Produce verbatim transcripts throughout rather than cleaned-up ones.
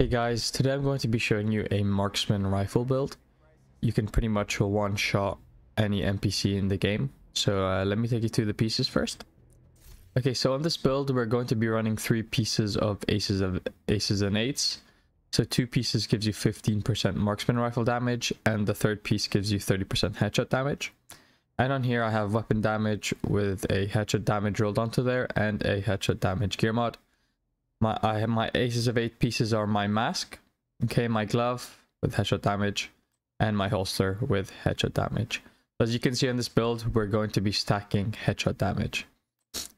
Hey guys, today I'm going to be showing you a marksman rifle build. You can pretty much one shot any N P C in the game. So uh, let me take you through the pieces first. Okay, so on this build we're going to be running three pieces of aces of aces and eights. So two pieces gives you fifteen percent marksman rifle damage, and the third piece gives you thirty percent headshot damage. And on here I have weapon damage with a headshot damage rolled onto there and a headshot damage gear mod. My, I have my aces of eight pieces are my mask, okay, my glove with headshot damage, and my holster with headshot damage. As you can see in this build, we're going to be stacking headshot damage.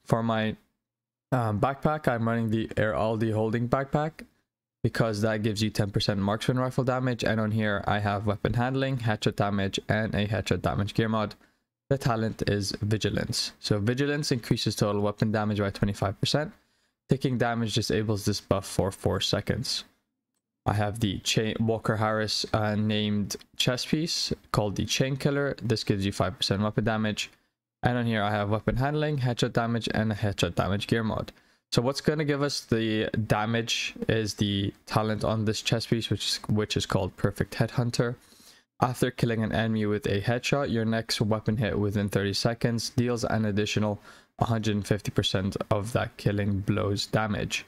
For my um, backpack, I'm running the Eraldi Holding Backpack because that gives you ten percent marksman rifle damage. And on here, I have weapon handling, headshot damage, and a headshot damage gear mod. The talent is Vigilance. So Vigilance increases total weapon damage by twenty-five percent. Taking damage disables this buff for four seconds. I have the Chain Walker Harris uh, named chest piece called the Chain Killer. This gives you five percent weapon damage. And on here I have weapon handling, headshot damage, and a headshot damage gear mod. So what's going to give us the damage is the talent on this chest piece, which is, which is called Perfect Headhunter. After killing an enemy with a headshot, your next weapon hit within thirty seconds deals an additional one hundred fifty percent of that killing blow's damage.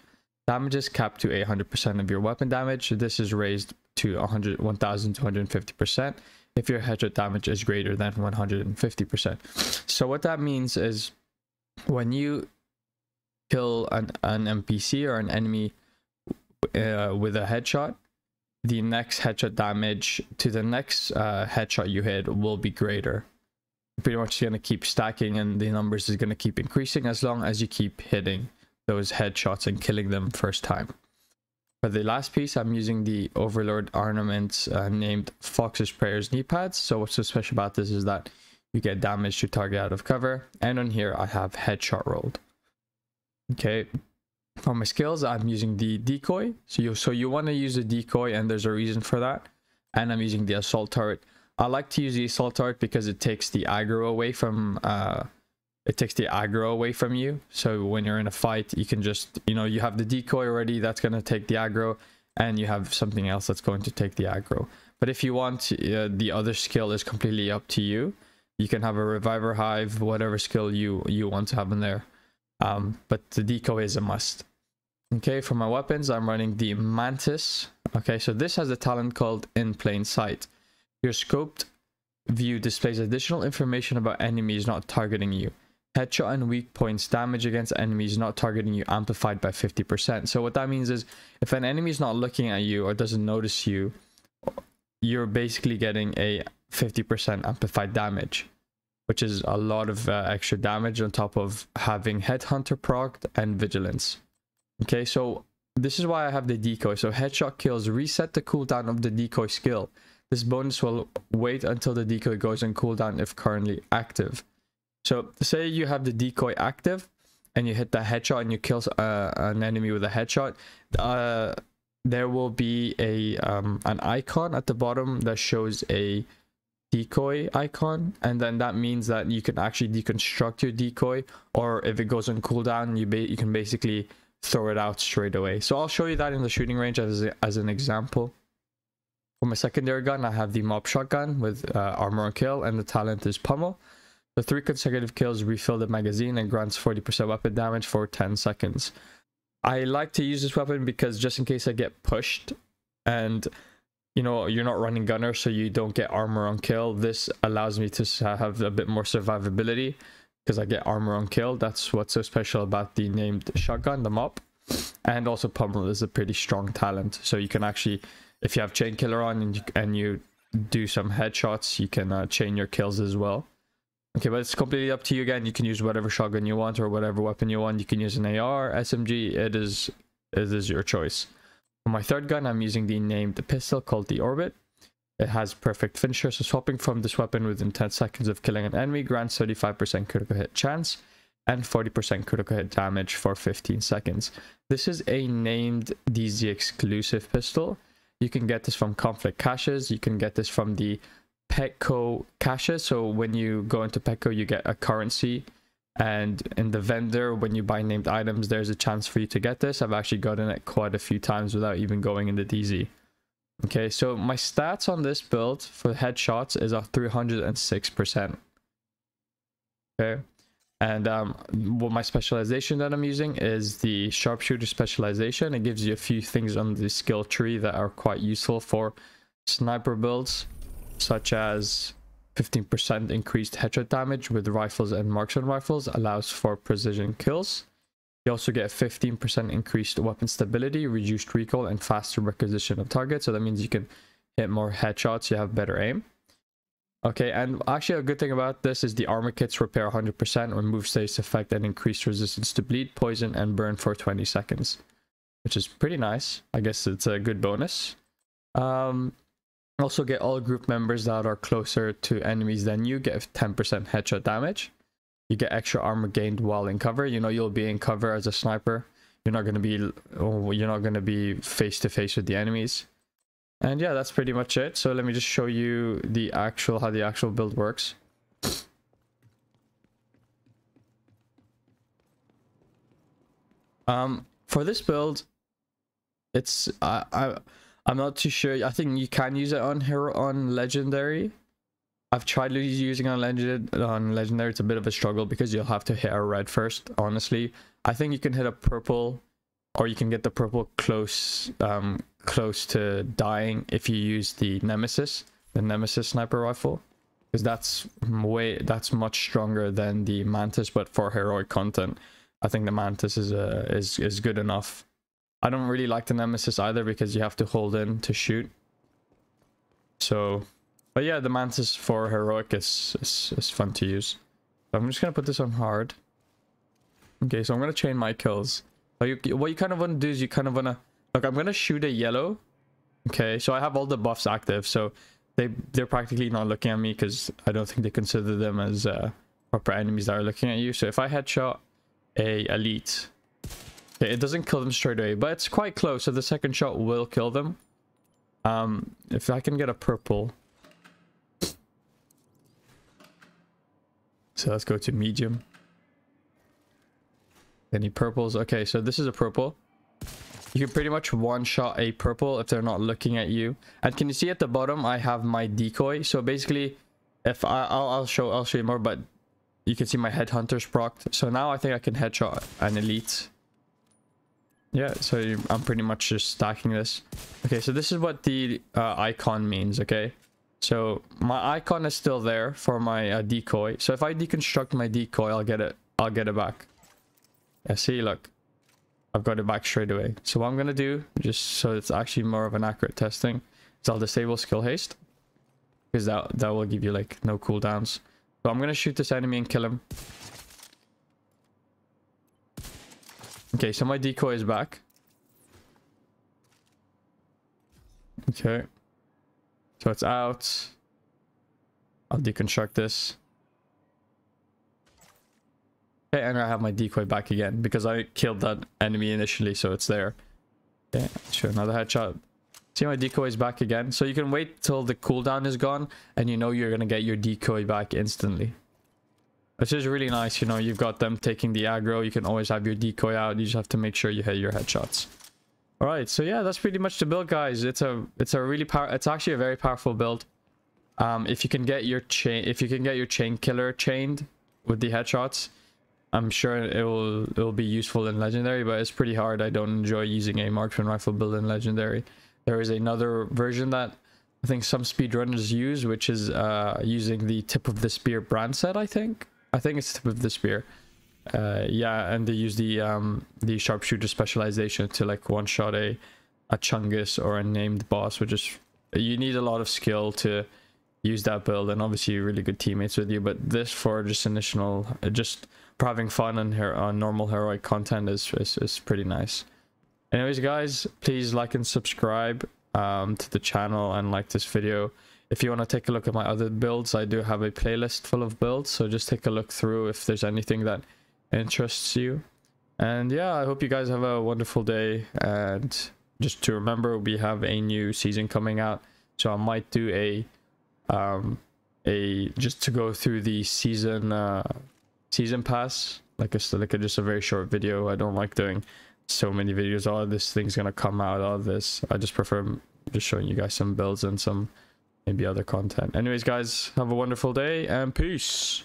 Damage is capped to one hundred percent of your weapon damage. This is raised to one thousand two hundred fifty percent if your headshot damage is greater than one hundred fifty percent. So what that means is when you kill an, an N P C or an enemy uh, with a headshot, the next headshot damage to the next uh, headshot you hit will be greater. Pretty much going to keep stacking, and the numbers is going to keep increasing as long as you keep hitting those headshots and killing them first time. For the last piece, I'm using the Overlord Armaments uh, named Fox's Prayers knee pads. So what's so special about this is that you get damage to target out of cover, and on here I have headshot rolled. Okay, for my skills, I'm using the decoy. So you so you want to use a decoy, and there's a reason for that. And I'm using the assault turret. I like to use the assault turret because it takes the aggro away from uh, it takes the aggro away from you. So when you're in a fight, you can just, you know, you have the decoy already that's going to take the aggro, and you have something else that's going to take the aggro. But if you want, uh, the other skill is completely up to you. You can have a reviver hive, whatever skill you you want to have in there. Um, but the decoy is a must. Okay, for my weapons, I'm running the mantis. Okay, so this has a talent called In Plain Sight. Your scoped view displays additional information about enemies not targeting you. Headshot and weak points damage against enemies not targeting you amplified by fifty percent. So what that means is if an enemy is not looking at you or doesn't notice you, you're basically getting a fifty percent amplified damage, which is a lot of uh, extra damage on top of having Headhunter procced and Vigilance. Okay, so this is why I have the decoy. So headshot kills reset the cooldown of the decoy skill. This bonus will wait until the decoy goes on cooldown if currently active. So say you have the decoy active and you hit the headshot and you kill uh, an enemy with a headshot. Uh, there will be a um, an icon at the bottom that shows a decoy icon, and then that means that you can actually deconstruct your decoy, or if it goes on cooldown, you, ba you can basically throw it out straight away. So I'll show you that in the shooting range as, a, as an example. For my secondary gun, I have the M O P shotgun with uh, armor and kill, and the talent is pummel. The three consecutive kills refill the magazine and grants forty percent weapon damage for ten seconds. I like to use this weapon because just in case I get pushed and, you know, you're not running gunner, so you don't get armor on kill. This allows me to have a bit more survivability because I get armor on kill. That's what's so special about the named shotgun, the M O P. And also pummel is a pretty strong talent, so you can actually, if you have Chain Killer on and you, and you do some headshots, you can uh, chain your kills as well. Okay, but it's completely up to you again. You can use whatever shotgun you want or whatever weapon you want. You can use an A R, S M G. It is, it is your choice. For my third gun, I'm using the named pistol called the Orbit. It has perfect finisher, so swapping from this weapon within ten seconds of killing an enemy grants thirty-five percent critical hit chance and forty percent critical hit damage for fifteen seconds. This is a named D Z exclusive pistol. You can get this from conflict caches. You can get this from the Petco caches. So when you go into Petco, you get a currency And in the vendor, when you buy named items, there's a chance for you to get this. I've actually gotten it quite a few times without even going in the D Z. Okay, so my stats on this build for headshots is a three hundred six percent. Okay, and um, what my specialization that I'm using is the sharpshooter specialization. It gives you a few things on the skill tree that are quite useful for sniper builds, such as fifteen percent increased headshot damage with rifles and marksman rifles, allows for precision kills. You also get fifteen percent increased weapon stability, reduced recoil, and faster requisition of targets. So that means you can hit more headshots, you have better aim. Okay, and actually a good thing about this is the armor kits repair one hundred percent, remove status effect, and increased resistance to bleed, poison, and burn for twenty seconds, which is pretty nice. I guess it's a good bonus. Um, also get all group members that are closer to enemies than you get ten percent headshot damage. You get extra armor gained while in cover. You know, you'll be in cover as a sniper. You're not going to be, oh, you're not going to be face to face with the enemies. And yeah, that's pretty much it. So let me just show you the actual, how the actual build works. Um, for this build, it's I, I I'm not too sure. I think you can use it on hero on legendary. I've tried using on legendary. On legendary, it's a bit of a struggle because you'll have to hit a red first. Honestly, I think you can hit a purple, or you can get the purple close. Um, close to dying if you use the nemesis the nemesis sniper rifle, because that's way that's much stronger than the mantis. But for heroic content, I think the mantis is a is, is good enough. I don't really like the nemesis either because you have to hold in to shoot. So but yeah, the mantis for heroic is is, is fun to use. So I'm just gonna put this on hard. Okay, so I'm gonna chain my kills. But you, what you kind of want to do is you kind of want to Look, I'm going to shoot a yellow. Okay, so I have all the buffs active. So they, they're practically not looking at me because I don't think they consider them as uh, proper enemies that are looking at you. So if I headshot a elite, okay, it doesn't kill them straight away, but it's quite close. So the second shot will kill them. Um, if I can get a purple. So let's go to medium. Any purples? Okay, so this is a purple. You can pretty much one-shot a purple if they're not looking at you. And can you see at the bottom, I have my decoy. So basically, if I, I'll, I'll show I'll show you more, but you can see my headhunter's procced. So now I think I can headshot an elite. Yeah, so you, I'm pretty much just stacking this. Okay, so this is what the uh, icon means, okay? So my icon is still there for my uh, decoy. So if I deconstruct my decoy, I'll get it, I'll get it back. Yeah, see, look. I've got it back straight away. So what I'm going to do, just so it's actually more of an accurate testing, is I'll disable skill haste. Because that, that will give you like no cooldowns. So I'm going to shoot this enemy and kill him. Okay, so my decoy is back. Okay. So it's out. I'll deconstruct this. Okay, and I have my decoy back again because I killed that enemy initially, so it's there. Okay, sure, another headshot. See, my decoy is back again. So you can wait till the cooldown is gone, and you know you're going to get your decoy back instantly. Which is really nice, you know, you've got them taking the aggro. You can always have your decoy out. You just have to make sure you hit your headshots. Alright, so yeah, that's pretty much the build, guys. It's a it's a really power it's actually a very powerful build. Um, if you can get your chain if you can get your chain killer chained with the headshots, I'm sure it will it will be useful in legendary, but it's pretty hard. I don't enjoy using a marksman rifle build in legendary. There is another version that I think some speedrunners use, which is uh, using the tip of the spear brand set. I think I think it's tip of the spear. Uh, yeah, and they use the um, the sharpshooter specialization to like one shot a a Chungus or a named boss, which is you need a lot of skill to use that build, and obviously really good teammates with you. But this for just initial just for having fun on, her on normal heroic content is, is is pretty nice. Anyways, guys, please like and subscribe um, to the channel and like this video. If you want to take a look at my other builds, I do have a playlist full of builds, so just take a look through if there's anything that interests you. And yeah, I hope you guys have a wonderful day. And just to remember, we have a new season coming out, so I might do a um a just to go through the season. Uh, season pass. Like it's like a, just a very short video. I don't like doing so many videos. All of this thing's gonna come out. All of this. I just prefer just showing you guys some builds and some maybe other content. Anyways, guys, have a wonderful day and peace.